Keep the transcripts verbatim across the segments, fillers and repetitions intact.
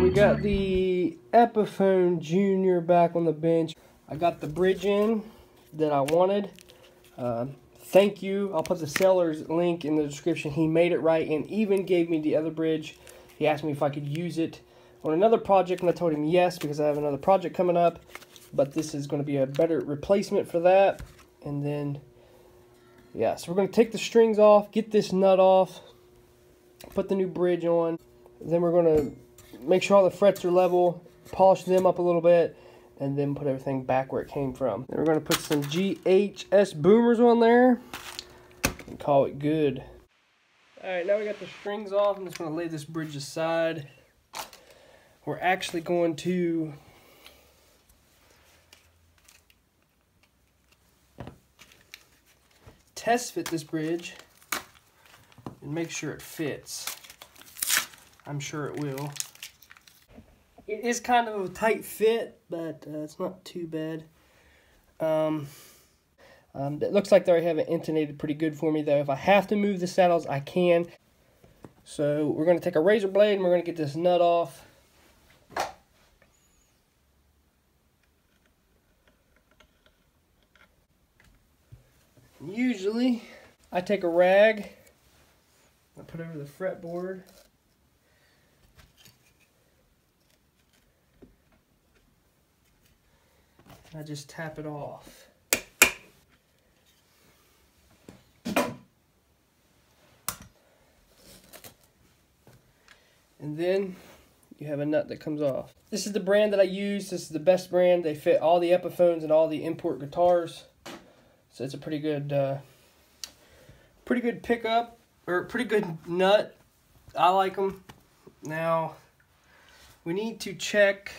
Alright, we got the Epiphone Junior back on the bench. I got the bridge in that I wanted. Uh, thank you. I'll put the seller's link in the description. He made it right and even gave me the other bridge. He asked me if I could use it on another project, and I told him yes because I have another project coming up. But this is going to be a better replacement for that. And then, yeah, so we're going to take the strings off, get this nut off, put the new bridge on. Then we're going to make sure all the frets are level, polish them up a little bit, and then put everything back where it came from. Then we're going to put some G H S boomers on there and call it good. Alright, now we got the strings off. I'm just going to lay this bridge aside. We're actually going to test fit this bridge and make sure it fits. I'm sure it will. It is kind of a tight fit, but uh, it's not too bad. Um, um, it looks like they already have it intonated pretty good for me, though. If I have to move the saddles, I can. So we're going to take a razor blade and we're going to get this nut off. Usually, I take a rag, I put it over the fretboard. I just tap it off. And then you have a nut that comes off. This is the brand that I use. This is the best brand. They fit all the Epiphones and all the import guitars. So it's a pretty good uh, pretty good pickup, or pretty good nut. I like them. Now, we need to check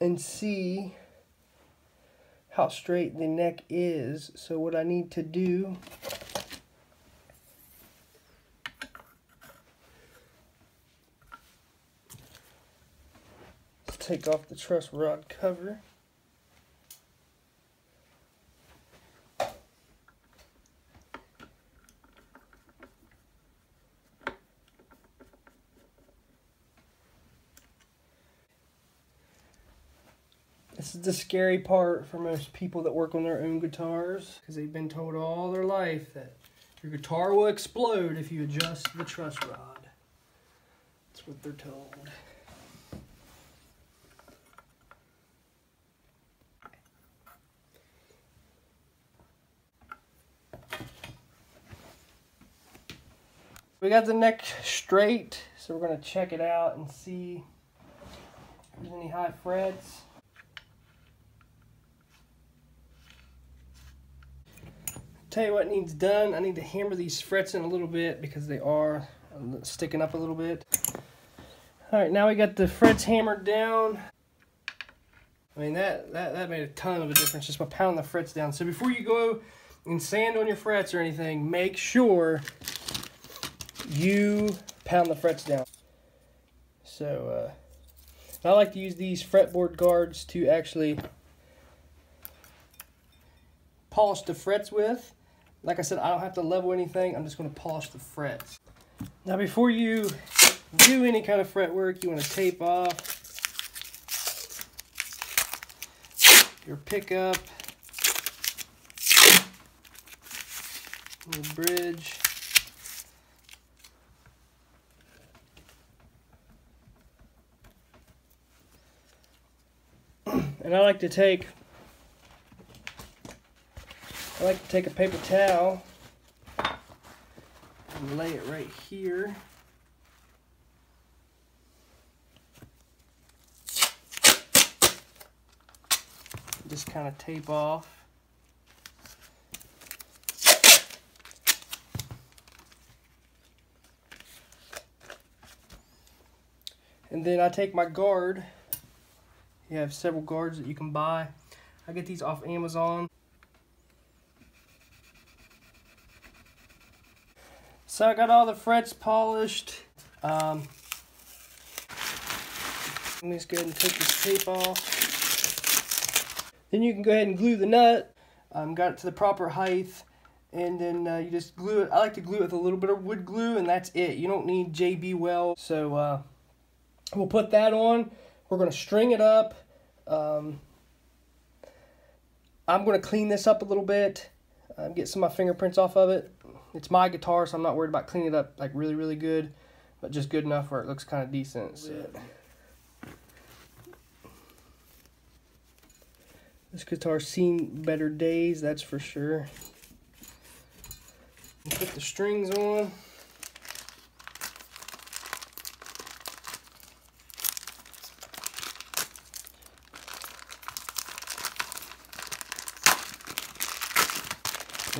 and see how straight the neck is. So what I need to do is take off the truss rod cover. This is the scary part for most people that work on their own guitars, because they've been told all their life that your guitar will explode if you adjust the truss rod. That's what they're told. We got the neck straight, so we're going to check it out and see if there's any high frets. Tell you what needs done, I need to hammer these frets in a little bit because they are sticking up a little bit. Alright, now we got the frets hammered down. I mean, that, that, that made a ton of a difference just by pounding the frets down. So before you go and sand on your frets or anything, make sure you pound the frets down. So, uh, I like to use these fretboard guards to actually polish the frets with. Like I said, I don't have to level anything. I'm just going to polish the frets. Now, before you do any kind of fret work, you want to tape off your pickup, your bridge. And I like to take I like to take a paper towel and lay it right here. Just kind of tape off. And then I take my guard. You have several guards that you can buy. I get these off Amazon. So I got all the frets polished. Um, let me just go ahead and take this tape off. Then you can go ahead and glue the nut. Um, got it to the proper height, and then uh, you just glue it. I like to glue it with a little bit of wood glue, and that's it. You don't need J B Weld. So uh, we'll put that on. We're going to string it up. Um, I'm going to clean this up a little bit, uh, get some of my fingerprints off of it. It's my guitar, so I'm not worried about cleaning it up like really, really good, but just good enough where it looks kind of decent. So. This guitar's seen better days, that's for sure. Put the strings on.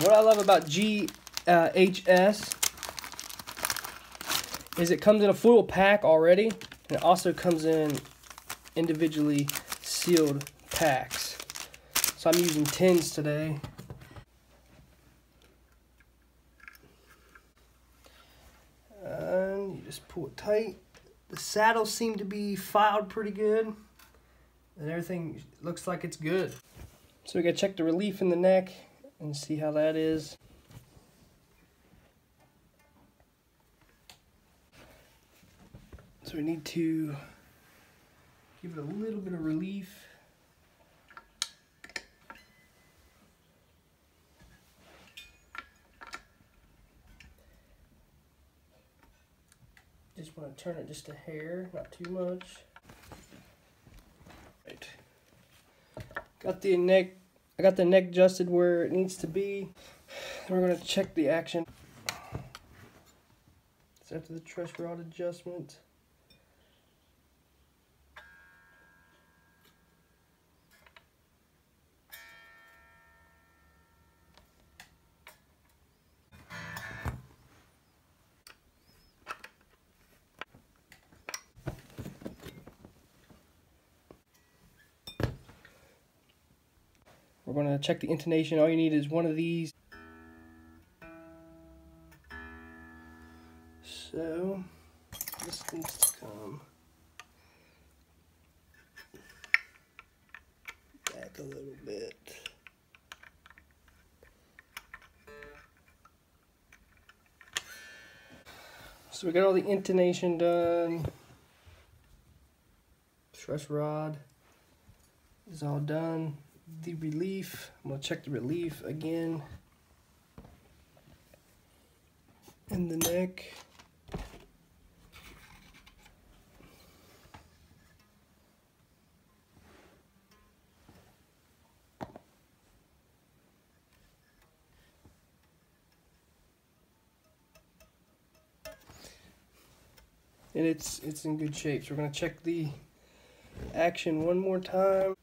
What I love about G H S is it comes in a foil pack already, and it also comes in individually sealed packs. So I'm using tins today. And you just pull it tight. The saddles seem to be filed pretty good. And everything looks like it's good. So we gotta check the relief in the neck and see how that is. So we need to give it a little bit of relief. Just want to turn it just a hair, not too much. Right. Got the neck, I got the neck adjusted where it needs to be. We're going to check the action. It's after the truss rod adjustment. We're going to check the intonation. All you need is one of these. So, this needs to come back a little bit. So we got all the intonation done. Truss rod is all done. The relief, I'm going to check the relief again in the neck. And it's it's in good shape. So we're going to check the action one more time.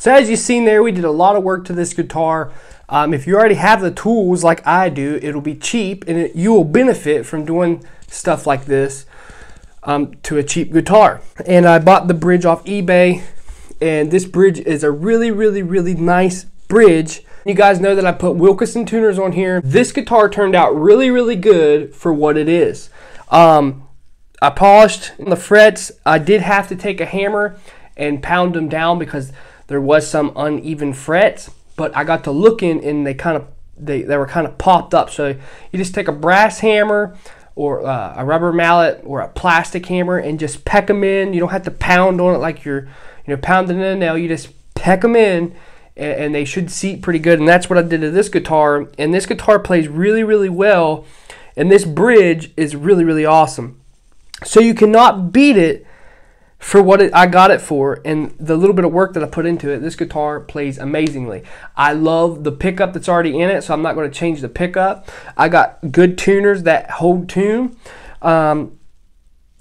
So as you've seen there, we did a lot of work to this guitar. Um, if you already have the tools like I do, it'll be cheap and it, you will benefit from doing stuff like this um, to a cheap guitar. And I bought the bridge off eBay, and this bridge is a really, really, really nice bridge. You guys know that I put Wilkinson tuners on here. This guitar turned out really, really good for what it is. Um, I polished the frets. I did have to take a hammer and pound them down because there was some uneven frets, but I got to looking and they kind of they, they were kind of popped up. So you just take a brass hammer or uh, a rubber mallet or a plastic hammer and just peck them in. You don't have to pound on it like you're you know pounding in a nail. You just peck them in, and, and they should seat pretty good. And that's what I did to this guitar. And this guitar plays really, really well. And this bridge is really, really awesome. So you cannot beat it for what it, I got it for, and the little bit of work that I put into it. This guitar plays amazingly. I love the pickup that's already in it, so I'm not going to change the pickup. I got good tuners that hold tune. Um,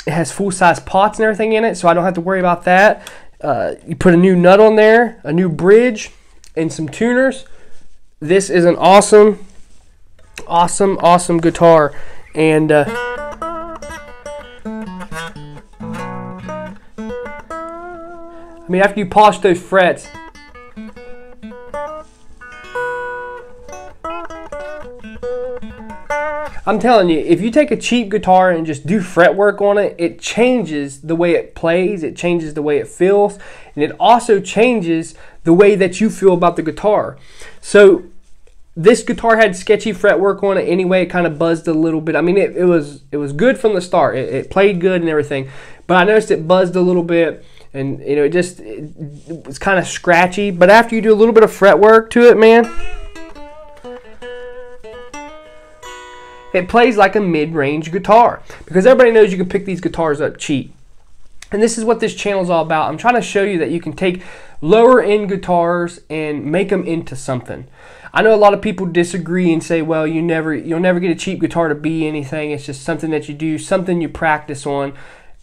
it has full-size pots and everything in it, so I don't have to worry about that. Uh, you put a new nut on there, a new bridge, and some tuners. This is an awesome, awesome, awesome guitar. And uh, I mean, after you polish those frets, I'm telling you, if you take a cheap guitar and just do fret work on it, it changes the way it plays, it changes the way it feels, and it also changes the way that you feel about the guitar. So this guitar had sketchy fret work on it anyway. It kind of buzzed a little bit. I mean, it, it was it was good from the start. It, it played good and everything, but I noticed it buzzed a little bit, and you know, it just it, it was kind of scratchy. But after you do a little bit of fret work to it, man, it plays like a mid-range guitar, because everybody knows you can pick these guitars up cheap. And this is what this channel is all about. I'm trying to show you that you can take lower end guitars and make them into something. I know a lot of people disagree and say, well, you never, you'll never get a cheap guitar to be anything. It's just something that you do, something you practice on.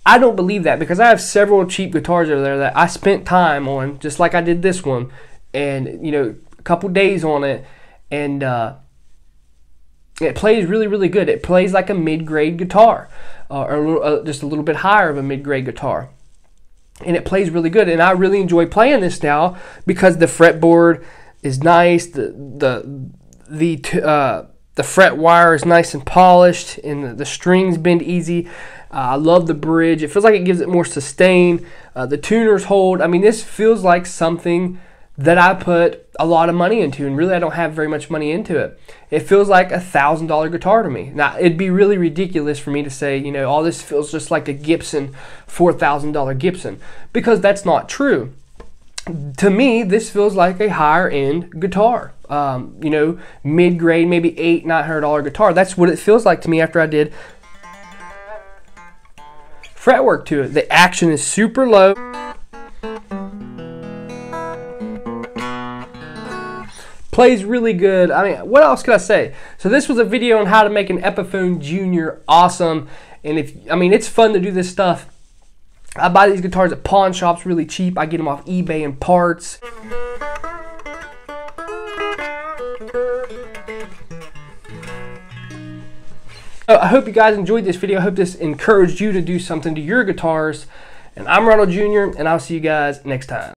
I don't believe that, because I have several cheap guitars over there that I spent time on, just like I did this one, and you know, a couple days on it, and uh, it plays really, really good. It plays like a mid-grade guitar, uh, or a little, uh, just a little bit higher of a mid-grade guitar, and it plays really good. And I really enjoy playing this now because the fretboard is nice, the the the t uh, the fret wire is nice and polished, and the, the strings bend easy. Uh, I love the bridge. It feels like it gives it more sustain. Uh, the tuners hold. I mean, this feels like something that I put a lot of money into, and really I don't have very much money into it. It feels like a thousand dollar guitar to me. Now, it'd be really ridiculous for me to say, you know, all this feels just like a Gibson, four thousand dollar Gibson, because that's not true. To me, this feels like a higher end guitar. Um, you know, mid grade, maybe eight, nine hundred dollar guitar. That's what it feels like to me after I did fretwork to it. The action is super low. Plays really good. I mean, what else could I say? So this was a video on how to make an Epiphone Junior awesome. And if, I mean, it's fun to do this stuff. I buy these guitars at pawn shops really cheap. I get them off eBay and parts. So I hope you guys enjoyed this video. I hope this encouraged you to do something to your guitars. And I'm Ronald Junior, and I'll see you guys next time.